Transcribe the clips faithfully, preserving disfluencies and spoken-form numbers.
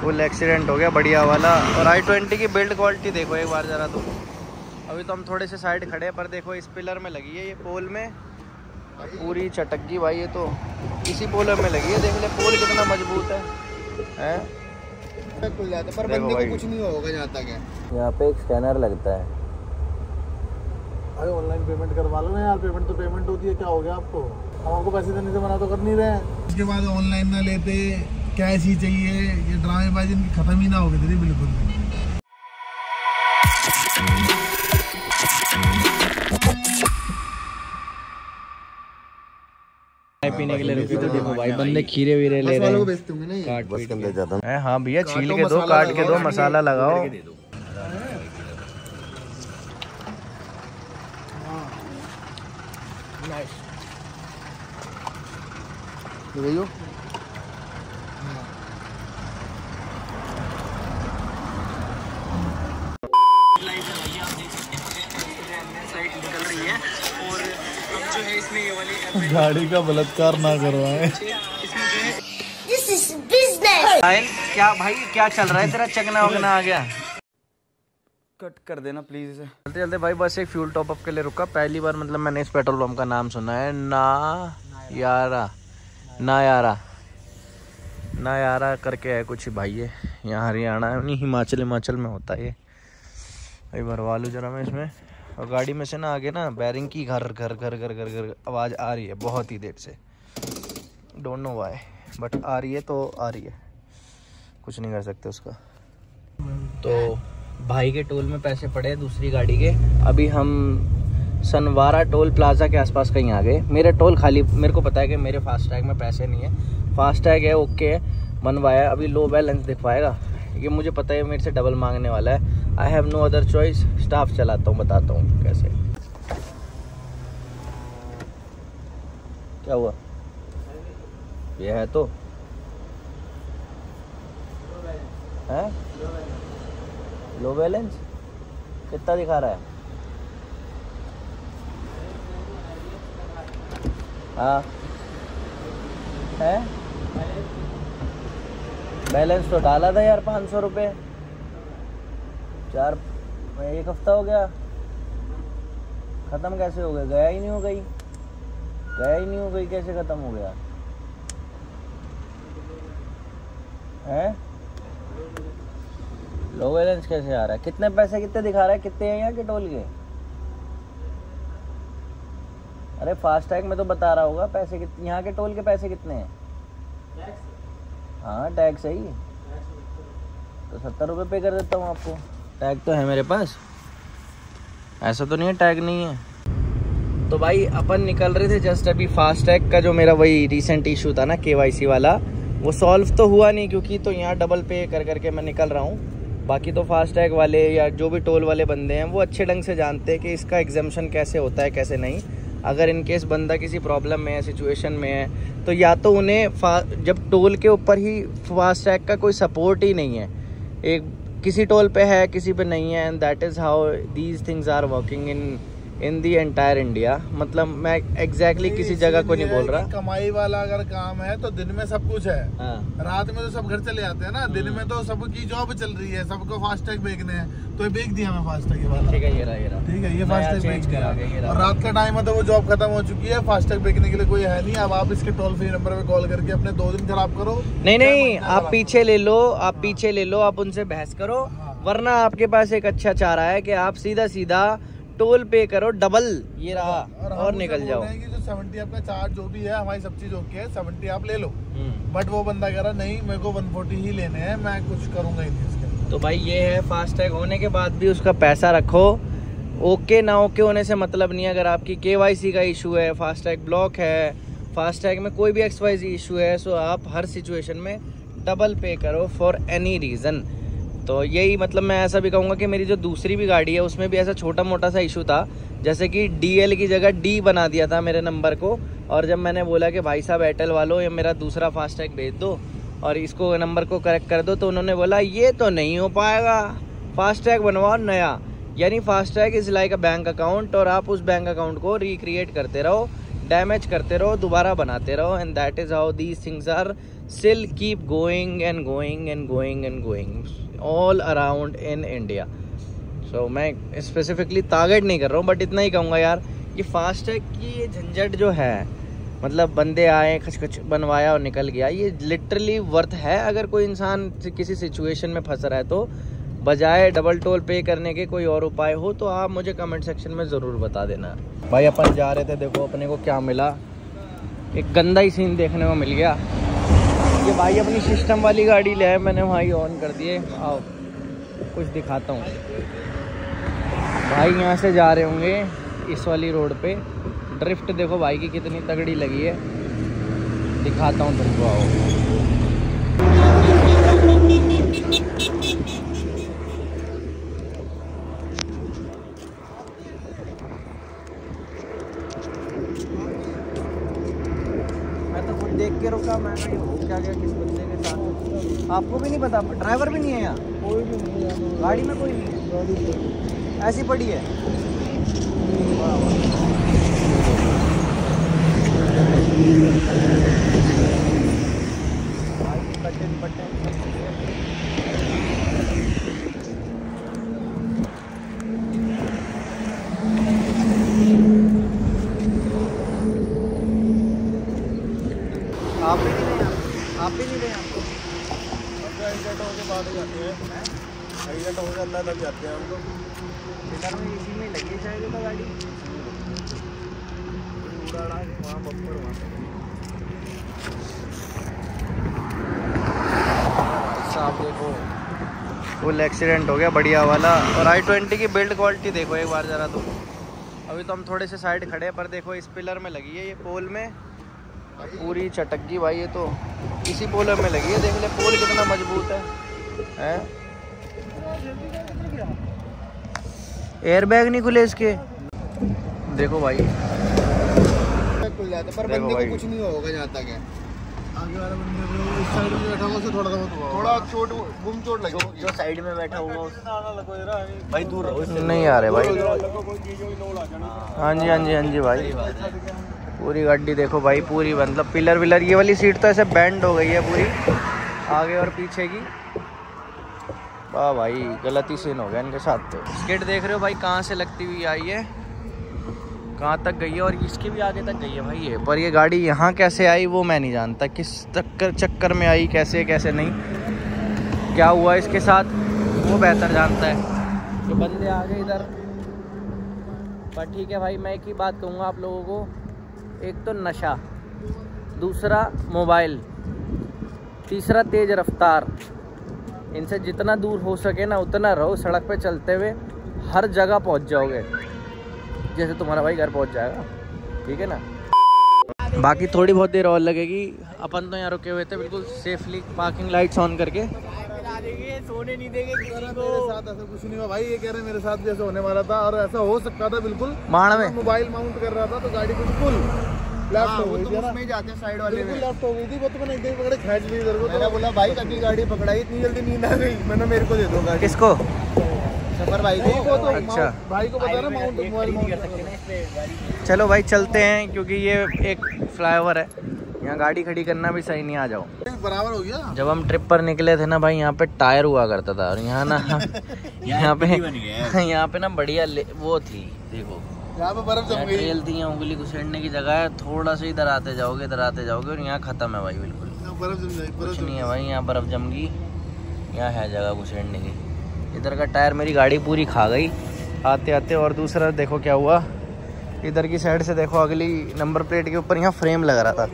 Full accident हो गया बढ़िया वाला। और आई ट्वेंटी की बिल्ड क्वालिटी देखो एक बार ज़रा। तो अभी तो हम थोड़े से साइड खड़े हैं पर देखो इस पिलर में लगी है ये, पोल में पूरी चटक गई भाई। ये तो इसी पोल में लगी है, देख ले पोल कितना मजबूत है, है? खुल जाता है पर बंदे को कुछ नहीं होगा जहाँ तक है। यहाँ पे एक स्कैनर लगता है। अरे ऑनलाइन पेमेंट करवा लो ना यार, पेमेंट तो पेमेंट होती है, क्या हो गया आपको? हम आपको पैसे देने से मना तो कर नहीं रहे हैं। उसके बाद ऑनलाइन ना लेते, कैश ही चाहिए। ये ड्रामेबाजी इनकी खत्म ही ना हो गई थी बिल्कुल। पीने के लिए रुकी तो देखो भाई बंदे खीरे वीरे ले रहे हैं, काट बस के ले जाता हूं। हां भैया छील के दो, काट के दो, मसाला लगाओ। भैया साइड निकल रही है और जो है इसमें ये वाली गाड़ी का बलात्कार ना करवाएं। This is business. क्या भाई क्या चल रहा है तेरा, चकना वकना आ गया? कट कर देना प्लीज। चलते चलते भाई बस एक फ्यूल टॉप अप के लिए रुका। पहली बार मतलब मैंने इस पेट्रोल पंप का नाम सुना है, ना यारा ना यारा ना यारा करके है कुछ भाई। ये यहाँ हरियाणा है नहीं, हिमाचल हिमाचल में होता है ये। भाई भरवा लूँ जरा मैं इसमें। और गाड़ी में से ना आगे ना बैरिंग की घर घर घर घर घर घर आवाज़ आ रही है बहुत ही देर से, डोंट नो व्हाई बट आ रही है तो आ रही है, कुछ नहीं कर सकते उसका। तो भाई के टोल में पैसे पड़े दूसरी गाड़ी के। अभी हम सनवारा टोल प्लाजा के आसपास कहीं आ गए। मेरा टोल खाली, मेरे को पता है कि मेरे फास्ट टैग में पैसे नहीं है, फास्ट टैग है ओके है बनवाया। अभी लो बैलेंस दिखवाएगा, ये मुझे पता है मेरे से डबल मांगने वाला है। I have no other choice. Staff चलाता हूँ, बताता हूँ कैसे क्या हुआ। ये है तो है लो बैलेंस कितना दिखा रहा है? हाँ है बैलेंस तो डाला था यार पाँच सौ रुपये, चार एक हफ्ता हो गया, ख़त्म कैसे हो गया? गया ही नहीं हो गई, गया ही नहीं हो गई, कैसे ख़त्म हो गया? हैं लो बैलेंस कैसे आ रहा है? कितने पैसे कितने दिखा रहा है? कितने हैं यहाँ के टोल के? अरे फास्ट टैग में तो बता रहा होगा पैसे कितने, यहाँ के टोल के पैसे कितने हैं? टैक्स। हाँ टैक्स है ही तो सत्तर रुपये पे कर देता हूँ आपको। टैग तो है मेरे पास, ऐसा तो नहीं है टैग नहीं है। तो भाई अपन निकल रहे थे जस्ट अभी। फास्ट टैग का जो मेरा वही रिसेंट इशू था ना केवाईसी वाला, वो सॉल्व तो हुआ नहीं क्योंकि तो यहाँ डबल पे कर करके मैं निकल रहा हूँ। बाकी तो फास्ट टैग वाले या जो भी टोल वाले बंदे हैं वो अच्छे ढंग से जानते हैं कि इसका एग्जम्पशन कैसे होता है कैसे नहीं। अगर इनकेस बंदा किसी प्रॉब्लम में है, सिचुएशन में है, तो या तो उन्हें जब टोल के ऊपर ही फास्टैग का कोई सपोर्ट ही नहीं है, एक किसी टोल पे है किसी पे नहीं है। And that is how these things are working in in the entire India. मतलब मैं एग्जैक्टली exactly किसी जगह को नहीं बोल रहा। कमाई वाला अगर काम है तो दिन में सब कुछ है, रात में तो सब घर चले जाते हैं ना, दिन में तो सबकी जॉब चल रही है, सबको फास्टैग बेचने हैं तो ये बेच दिया मैं फास्टैग वाला। ठीक है ये रहा ये रहा ठीक है ये फास्टैग बेच दिया। और रात का टाइम है तो वो जॉब खत्म हो चुकी है, फास्टैग बेचने के लिए कोई है नहीं। अब आप इसके टोल फ्री नंबर पे कॉल करके अपने दो दिन खराब करो। नहीं नहीं आप पीछे ले लो, आप पीछे ले लो, आप उनसे बहस करो, वरना आपके पास एक अच्छा चारा है कि आप सीधा सीधा टोल पे करो डबल ये रहा और, और निकल जाओ। जो सत्तर आपका चार्ज जो भी है हमारी सब चीज ओके है, सत्तर आप ले लो। बट वो बंदा कह रहा नहीं मेरे को एक सौ चालीस ही लेने हैं, मैं कुछ करूंगा ही नहीं इसके। तो भाई ये है फास्ट टैग होने के बाद भी उसका पैसा रखो। ओके ना ओके होने से मतलब नहीं। अगर आपकी केवाईसी का इशू है, फास्ट टैग ब्लॉक है, फास्ट टैग में कोई भी एक्सवाईजी इशू है, सो आप हर सिचुएशन में डबल पे करो फॉर एनी रीज़न। तो यही मतलब मैं ऐसा भी कहूँगा कि मेरी जो दूसरी भी गाड़ी है उसमें भी ऐसा छोटा मोटा सा इशू था, जैसे कि डीएल की जगह डी बना दिया था मेरे नंबर को। और जब मैंने बोला कि भाई साहब एयरटेल वालों ये मेरा दूसरा फास्टैग भेज दो और इसको नंबर को करेक्ट कर दो, तो उन्होंने बोला ये तो नहीं हो पाएगा, फास्टैग बनवाओ नया। यानी FASTag is like a bank account, और आप उस बैंक अकाउंट को रिक्रिएट करते रहो, डैमेज करते रहो, दोबारा बनाते रहो। And that is how these things are still keep going and going and going and going all around in India. So मैं specifically target नहीं कर रहा हूँ, but इतना ही कहूँगा यार कि फास्टैग की ये झंझट जो है, मतलब बंदे आए खचखच बनवाया और निकल गया, ये लिटरली वर्थ है अगर कोई इंसान किसी सिचुएशन में फंस रहा है तो। बजाय डबल टोल पे करने के कोई और उपाय हो तो आप मुझे कमेंट सेक्शन में ज़रूर बता देना। भाई अपन जा रहे थे, देखो अपने को क्या मिला, एक गंदा ही सीन देखने को मिल गया। ये भाई अपनी सिस्टम वाली गाड़ी ले आए, मैंने वहाँ ही ऑन कर दिए। आओ कुछ दिखाता हूँ भाई। यहाँ से जा रहे होंगे इस वाली रोड पे, ड्रिफ्ट देखो भाई की कितनी तगड़ी लगी है, दिखाता हूँ तुमको। आओ क्या क्या किस बंदे के साथ, आपको भी नहीं पता, ड्राइवर भी नहीं है यहाँ, कोई भी नहीं है गाड़ी में, कोई नहीं है, ऐसी पड़ी है। आप भी नहीं रहे, आप भी नहीं रहे, आपको एक्सीडेंट होकर बाद में जाते हैं, एक्सीडेंट होकर अल्लाह लग जाते हैं हम लोग में। इसी में लगी जाएगी तो गाड़ी पूरा वहाँ बम्पर वहाँ साहब देखो फुल एक्सीडेंट हो गया बढ़िया वाला। और आई ट्वेंटी की बिल्ड क्वालिटी देखो एक बार ज़रा। तो अभी तो हम थोड़े से साइड खड़े हैं पर देखो इस पिलर में लगी है, ये पोल में पूरी चटक गई भाई, ये तो इसी पोल में लगी है, देख ले पोल कितना मजबूत है, है? एयरबैग नहीं खुले इसके, देखो भाई खुल जाते पर बंदे को कुछ नहीं होगा जहाँ तक है। आगे वाला बंदे को इस साइड में बैठा हुआ उसे थोड़ा थोड़ा चोट गुम चोट लगी, जो साइड में बैठा हुआ उससे भाई दूर रहो, इससे नहीं आ रहे भाई। हाँ जी हाँ जी हाँ जी भाई, पूरी गाड़ी देखो भाई पूरी, मतलब पिलर विलर, ये वाली सीट तो ऐसे बैंड हो गई है पूरी आगे और पीछे की। वाह भाई गलती सीन हो गया इनके साथ। तो स्किट देख रहे हो भाई कहाँ से लगती हुई आई है, कहाँ तक गई है, और इसकी भी आगे तक गई है भाई ये। पर ये गाड़ी यहाँ कैसे आई वो मैं नहीं जानता, किस चक्कर चक्कर में आई, कैसे कैसे नहीं, क्या हुआ इसके साथ वो बेहतर जानता है कि बंदे आ गए इधर। पर ठीक है भाई, मैं एक ही बात कहूँगा आप लोगों को, एक तो नशा, दूसरा मोबाइल, तीसरा तेज़ रफ्तार, इनसे जितना दूर हो सके ना उतना रहो। सड़क पे चलते हुए हर जगह पहुंच जाओगे, जैसे तुम्हारा भाई घर पहुंच जाएगा, ठीक है ना। बाकी थोड़ी बहुत देर और लगेगी, अपन तो यहाँ रुके हुए थे बिल्कुल सेफली, पार्किंग लाइट्स ऑन करके। सोने नहीं देंगे किसी को, मेरे साथ ऐसा कुछ नहीं हुआ भाई, ये कह रहे मेरे साथ जैसे होने वाला था और ऐसा हो सकता था बिल्कुल। माण में मोबाइल माउंट कर रहा था तो गाड़ी बिल्कुल लेफ्ट हो गई, तो उसमें जाते साइड वाले में लेफ्ट हो गई थी वो, तो मैंने एकदम पकड़े खींच ली इधर को। मैंने बोला भाई कभी गाड़ी पकड़ाई इतनी जल्दी, नींद आ गई, मैंने मेरे को दे दो गाड़ी। किसको? सफर भाई को। तो अच्छा भाई को पता ना माउंट मोबाइल नहीं कर सकते ना। चलो भाई चलते हैं, क्योंकि ये एक फ्लाईओवर है, यहाँ गाड़ी खड़ी करना भी सही नहीं। आ जाओ बराबर हो गया। जब हम ट्रिप पर निकले थे ना भाई, यहाँ पे टायर हुआ करता था और यहाँ ना यहाँ पे यहाँ पे ना बढ़िया वो थी, देखो यहाँ पे बर्फ जम गई, रेल थी, यहाँ उंगली घुसेड़ने की जगह है, थोड़ा सा इधर आते जाओगे इधर आते जाओगे और यहाँ खत्म है भाई, बिल्कुल बर्फ जम गई। कुछ नहीं है भाई, यहाँ बर्फ जम गई, यहाँ है जगह घुसेड़ने की। इधर का टायर मेरी गाड़ी पूरी खा गई आते आते। और दूसरा देखो क्या हुआ, इधर की साइड से देखो अगली नंबर प्लेट के ऊपर यहाँ फ्रेम लग रहा था,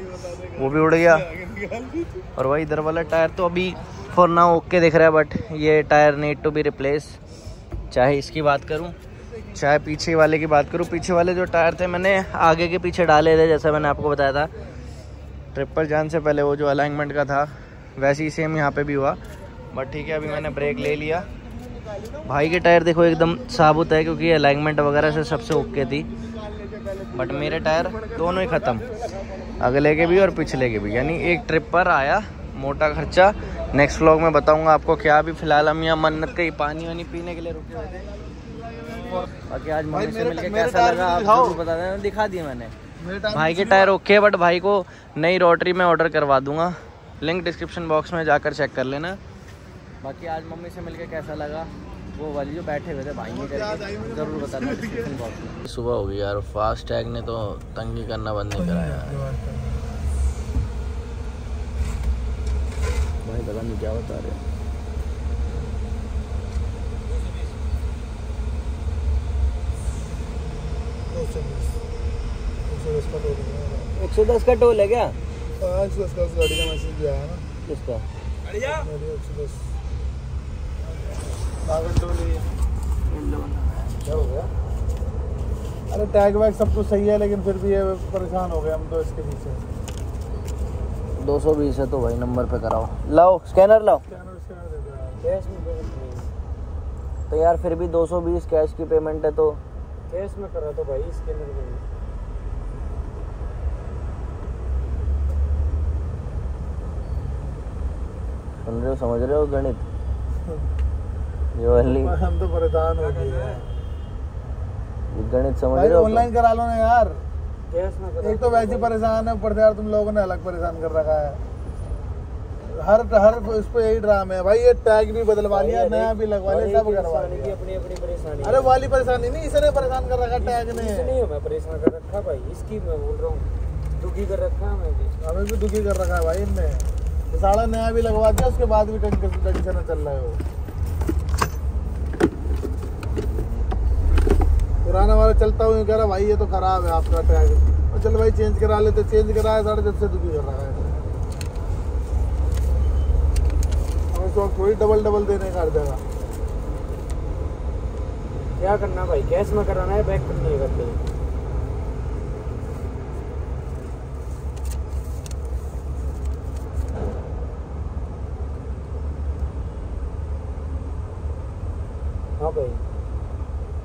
वो भी उड़ गया। और वही इधर वाला टायर तो अभी फॉर नाउ ओके दिख रहा है, बट ये tyre need to be replace. चाहे इसकी बात करूं चाहे पीछे वाले की बात करूं, पीछे वाले जो टायर थे मैंने आगे के पीछे डाले थे, जैसा मैंने आपको बताया था ट्रिप पर जाने से पहले, वो जो अलाइनमेंट का था वैसे ही सेम यहाँ पे भी हुआ। बट ठीक है, अभी मैंने ब्रेक ले लिया। भाई के टायर देखो एकदम साबुत है, क्योंकि अलाइनमेंट वगैरह से सबसे ओके थी, बट मेरे टायर दोनों ही ख़त्म, अगले के भी और पिछले के भी। यानी एक ट्रिप पर आया मोटा खर्चा। नेक्स्ट व्लॉग में बताऊंगा आपको क्या। अभी फ़िलहाल हम यहाँ मन्नत कहीं पानी वानी पीने के लिए रुके हुए थे। बाकी आज मम्मी से मिलके कैसा लगा आप ज़रूर बता देना। दिखा दिया मैंने, भाई के टायर ओके, बट भाई को नई रोटरी में ऑर्डर करवा दूँगा लिंक डिस्क्रिप्शन बॉक्स में जाकर चेक कर लेना। बाकी आज मम्मी से मिलके कैसा लगा वो वाली जो बैठे हुए थे भाई ने करके ज़रूर बताना डिस्क्रिप्शन बॉक्स में। सुबह हो गई यार, फास्ट टैग ने तो तंग ही करना बंद नहीं कराया भाई, पता नहीं क्या बता रहे हैं। एक सौ दस का टोल है क्या? एक सौ दस का गाड़ी का मैसेज दिया है ना किसका? क्या हो गया? अरे टैग वैग सब कुछ सही है लेकिन फिर भी ये परेशान हो गए हम तो इसके पीछे। दो सौ बीस है तो भाई नंबर पे कराओ। लाओ स्कैनर लाओ। तो यार फिर भी दो सौ बीस कैश की पेमेंट है तो कैश में करा दो भाई, स्कैनर में। सुन रहे हो, समझ रहे हो गणित? हम तो परेशान हो गए हैं। गणित समझ रहे हो? ऑनलाइन करा लो ना यार। एक तो वैसे परेशान है, ऊपर से यार तुम लोगों ने अलग परेशान कर रखा है। हर हर उस पर यही ड्रामा है भाई। ये टैग भी बदलवा लिया, नया भी लगवा लिया, सब करवा लिया। अपनी अपनी परेशानी। अरे वाली परेशानी नहीं, इसने परेशान कर रखा टैग ने। नहीं मैं परेशान कर रखा भाई, इसकी मैं बोल रहा हूँ दुखी कर रखा है। हमें भी दुखी कर रखा है भाई इनने। सारा नया भी लगवा दिया, उसके बाद भी टेंशन चल रहा है। वो पुराना वाला चलता हुआ कह रहा भाई ये तो खराब है आपका टैग, और चल भाई चेंज करा लेते। चेंज कराया साढ़े जब से दुखी कर रहा है। थोड़ी डबल डबल देने का देगा। क्या करना भाई, कैश में कराना है, बैक में नहीं करते।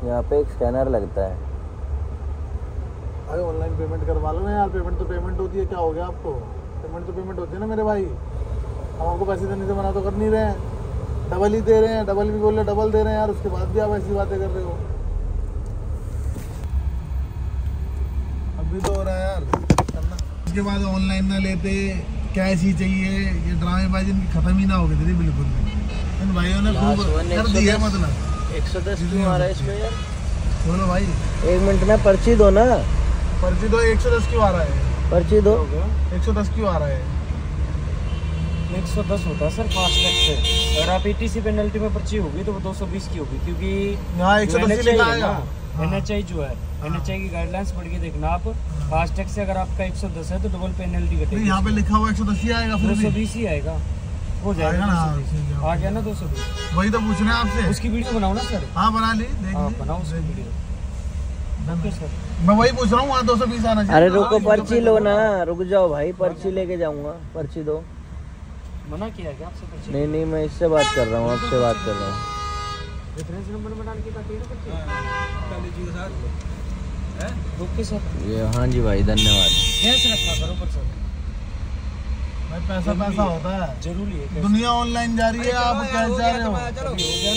यहाँ पे एक स्कैनर लगता है। अरे ऑनलाइन पेमेंट करवा लो ना यार। पेमेंट तो पेमेंट होती है, क्या हो गया आपको? पेमेंट तो पेमेंट होती है ना मेरे भाई। हम आपको पैसे देने से मना तो कर नहीं रहे हैं, डबल ही दे रहे हैं। डबल भी बोल रहे, डबल दे रहे हैं यार, उसके बाद भी आप ऐसी बातें कर रहे हो। अभी तो हो रहा है यार, उसके बाद ऑनलाइन ना लेते, कैश ही चाहिए। ये ड्रामेबाजी इनकी खत्म ही ना हो गई थी बिल्कुल भी। इन भाइयों ने खूब कर दी है। मतलब एक सौ दस क्यों आ रहा है इसमें यार? बोलो भाई। एक मिनट में पर्ची दो ना। पर्ची दो। एक सौ दस क्यों आ रहा है? पर्ची दो। एक सौ दस क्यों आ रहा है? एक सौ दस होता है सर फास्टैग से। अगर आप एटीसी पेनल्टी में पर्ची होगी तो वो दो सौ बीस की होगी, क्योंकि एनएचआई जो है, एनएचआई की गाइडलाइंस पढ़ के देखना आप। फास्टैग से अगर आपका एक सौ दस है तो डबल पेनल्टी कटेगी। यहाँ पे लिखा हुआ एक सौ दस ही आएगा, दो सौ बीस ही आएगा। हो जाएगा ना, आ गया ना दो सौ बीस। वही तो पूछ रहे हैं आपसे। उसकी वीडियो बनाओ ना सर। हाँ बना ली, देख ली, बनाओ उसकी वीडियो। ओके सर, मैं वही पूछ रहा हूँ, वहाँ दो सौ बीस आना चाहिए। अरे रुको, पर्ची लो ना। रुक जाओ भाई, पर्ची लेके जाऊँगा। पर्ची दो। मना किया क्या आपसे पर्ची? नहीं नहीं, मैं इससे बात कर रहा हूँ, आपसे बात कर रहा हूँ। रेफरेंस नंबर में डाल के पर्ची। Okay sir. ये हाँ जी भाई, धन्यवाद। कैश रखा करो पर सर भाई, पैसा पैसा होता है, जरूरी है। दुनिया ऑनलाइन जा रही है, आप कैश जा रहे हो। चलो चलो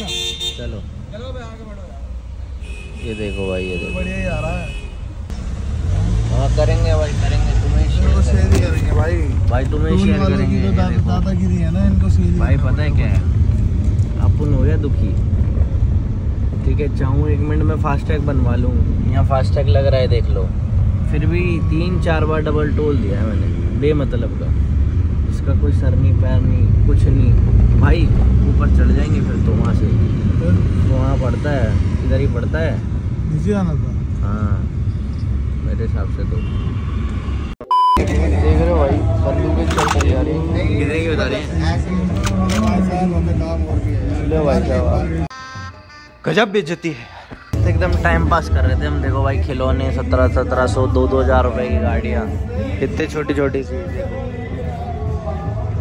चलो भाई, आगे बढ़ो यार। ये देखो भाई, ये देखो, बढ़िया ही आ रहा है। हाँ करेंगे भाई, करेंगे। तुम्हें शेयर ही करेंगे भाई। भाई तुम्हें शेयर करेंगे। दादागिरी है ना इनको शेयर भाई। पता है क्या है, अपन हो गया दुखी। ठीक है, चाहूँ एक मिनट में फास्टैग बनवा लूँ, यहाँ फास्टैग लग रहा है देख लो। फिर भी तीन चार बार डबल टोल दिया है मैंने बेमतलब का। इसका कोई सर नहीं पैर नहीं कुछ नहीं भाई। ऊपर चढ़ जाएंगे फिर तो वहाँ से, तो वहाँ पड़ता है, इधर ही पड़ता है। नीचे आना था। हाँ मेरे हिसाब से तो देख रहे हो भाई, बंदूकें चलती जा रही है। किधर की बता रहे हैं? लो भाई साहब, गजब बेइज्जती है। एकदम टाइम पास कर रहे थे हम। देखो भाई खिलौने सत्रह सत्रह सौ दो दो हज़ार रुपये की गाड़ियाँ, इतने छोटी छोटी सी।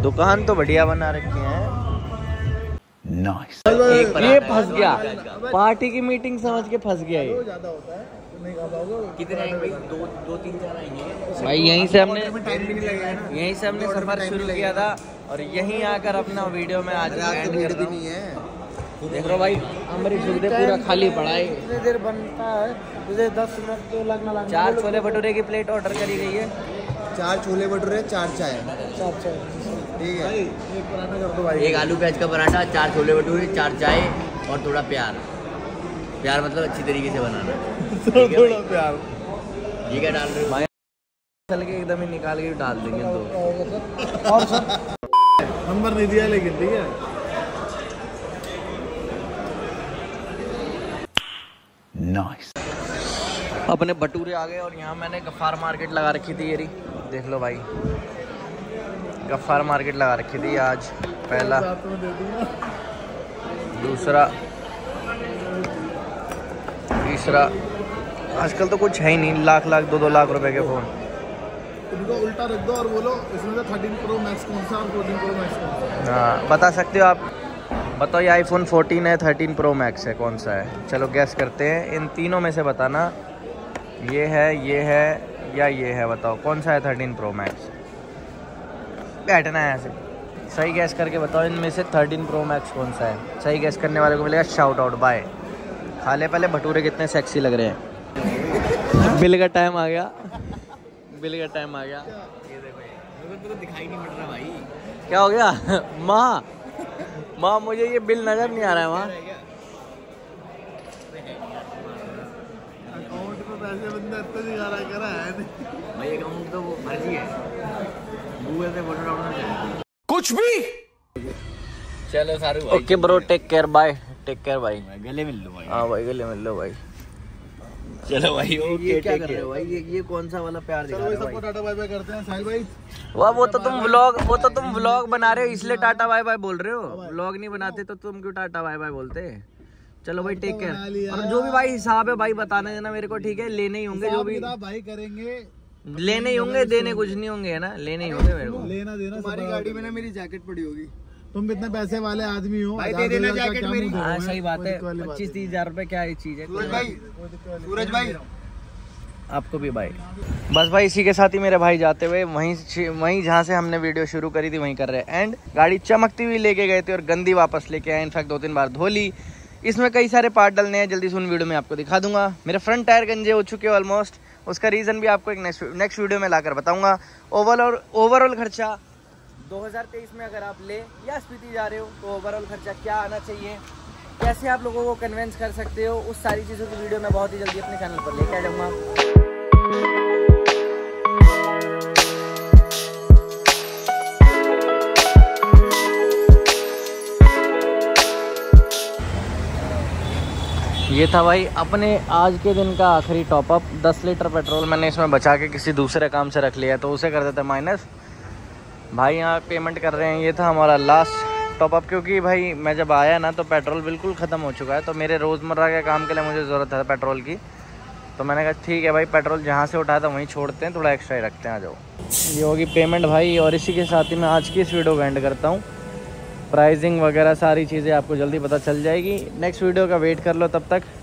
दुकान तो बढ़िया बना रखी है। नाइस। ये फंस गया, पार्टी की मीटिंग समझ के फंस गया ये। कितने आएंगे? दो दो तीन चार आएंगे भाई। यहीं से हमने यहीं से हमने सफर शुरू किया था और यहीं आकर अपना वीडियो में आज एंड कर रहा हूं। देख लो भाई, हमारी सुविधा पूरा खाली पड़ा है। कितने देर बनता है? मुझे दस मिनट तो लगना लगना। चार छोले भटूरे की प्लेट ऑर्डर करी गई है। चार छोले भटूरे, चार चाय। चार चाय ठीक है भाई, एक पराठा कर दो भाई, एक आलू प्याज का पराठा, चार छोले भटूरे, चार चाय और थोड़ा प्यार। प्यार मतलब अच्छी तरीके से बनाना, थोड़ा प्यार। ये क्या डाल रहे हो भाई? चल के एकदम ही निकाल के डाल देंगे तो। और सर नंबर नहीं दिया लेकिन, ठीक है नाइस। अपने भटूरे आ गए और यहाँ मैंने गफ्फार मार्केट लगा रखी थी। येरी देख लो भाई, गफ्फार मार्केट लगा रखी थी आज। पहला दूसरा तीसरा, आजकल तो कुछ है ही नहीं। लाख लाख दो दो लाख रुपए के फ़ोन उनको उल्टा रख दो और बोलो इसमें से थर्टीन प्रो मैक्स कौन सा और फोर्टीन प्रो मैक्स कौन सा। हाँ बता सकते हो आप, बताओ ये आईफोन फोर्टीन है, थर्टीन प्रो मैक्स है, कौन सा है? चलो गैस करते हैं, इन तीनों में से बताना। ये है, ये है या ये है, बताओ कौन सा है थर्टीन प्रो मैक्स? बैठना है ऐसे, सही गैस करके बताओ इनमें से थर्टीन प्रो मैक्स कौन सा है। सही गैस करने वाले को मिलेगा शाउट आउट बाय। खा ले पहले भटूरे, कितने सेक्सी लग रहे हैं। बिल का टाइम आ गया, बिल का टाइम आ गया। ये देखो, तो दिखाई नहीं पड़ रहा भाई, क्या हो गया? माँ माँ मुझे ये बिल नजर नहीं आ रहा है। वहाँ अकाउंट में पैसे बंदा इतना दिखा रहा है, कह रहा है भाई अकाउंट तो वो फर्जी है, गूगल से फोटो डाउनलोड कर कुछ भी। चलो सारू भाई, okay bro, take care, bye. Take care भाई, गले मिल लो भाई। हाँ भाई गले मिल लो भाई। चलो भाई ओके, ये क्या कर रहे हो भाई? ये ये कौन सा वाला प्यार दिखा रहे हो भाई? सबको टाटा बाय बाय करते हैं साहिल भाई। वाह, वो तो तुम व्लॉग वो तो तुम व्लॉग बना रहे हो इसलिए टाटा बाय बाय बोल रहे हो। व्लॉग नहीं बनाते तो तुम क्यों टाटा बाय बाय बोलते? चलो भाई टेक केयर। और जो भी भाई हिसाब है भाई बताने देना मेरे को, ठीक है? लेने ही होंगे, जो भी भाई करेंगे लेने ही होंगे, देने कुछ नहीं होंगे, है ना? लेने ही होंगे मेरे को, लेना देना। तुम्हारी गाड़ी में ना मेरी जैकेट पड़ी होगी, तुम इतने पैसे वाले आदमी हो भाई, दे देना जैकेट मेरी। हाँ सही बात है, पच्चीस तीस हजार रुपए क्या ये चीज है। सूरज भाई, सूरज भाई आपको भी भाई। बस भाई इसी के साथ ही मेरे भाई जाते हुए वहीं वहीं जहाँ से हमने वीडियो शुरू करी थी वहीं कर रहे हैं एंड। गाड़ी चमकती हुई लेके गए थे और गंदी वापस लेके आए। इनफैक्ट दो तीन बार धो ली। इसमें कई सारे पार्ट डलने हैं, जल्दी से उन वीडियो में आपको दिखा दूंगा। मेरे फ्रंट टायर गंजे हो चुके हैं ऑलमोस्ट, उसका रीज़न भी आपको एक नेक्स्ट वीडियो में लाकर बताऊंगा। ओवरऑल ओवरऑल खर्चा दो हज़ार तेईस में अगर आप ले या स्पीति जा रहे हो तो ओवरऑल खर्चा क्या आना चाहिए, कैसे आप लोगों को कन्विंस कर सकते हो, उस सारी चीज़ों की वीडियो मैं बहुत ही जल्दी अपने चैनल पर लेकर आ जाऊँगा। ये था भाई अपने आज के दिन का आखिरी टॉपअप। दस लीटर पेट्रोल मैंने इसमें बचा के किसी दूसरे काम से रख लिया, तो उसे कर देते माइनस। भाई यहाँ पेमेंट कर रहे हैं। ये था हमारा लास्ट टॉपअप, क्योंकि भाई मैं जब आया ना तो पेट्रोल बिल्कुल ख़त्म हो चुका है, तो मेरे रोज़मर्रा के काम के लिए मुझे ज़रूरत है पेट्रोल की। तो मैंने कहा ठीक है भाई, पेट्रोल जहाँ से उठाया था वहीं छोड़ते हैं, थोड़ा एक्स्ट्रा ही रखते हैं। आ जाओ, ये होगी पेमेंट भाई। और इसी के साथ ही मैं आज की इस वीडियो को एंड करता हूँ। प्राइसिंग वगैरह सारी चीज़ें आपको जल्दी पता चल जाएगी। नेक्स्ट वीडियो का वेट कर लो, तब तक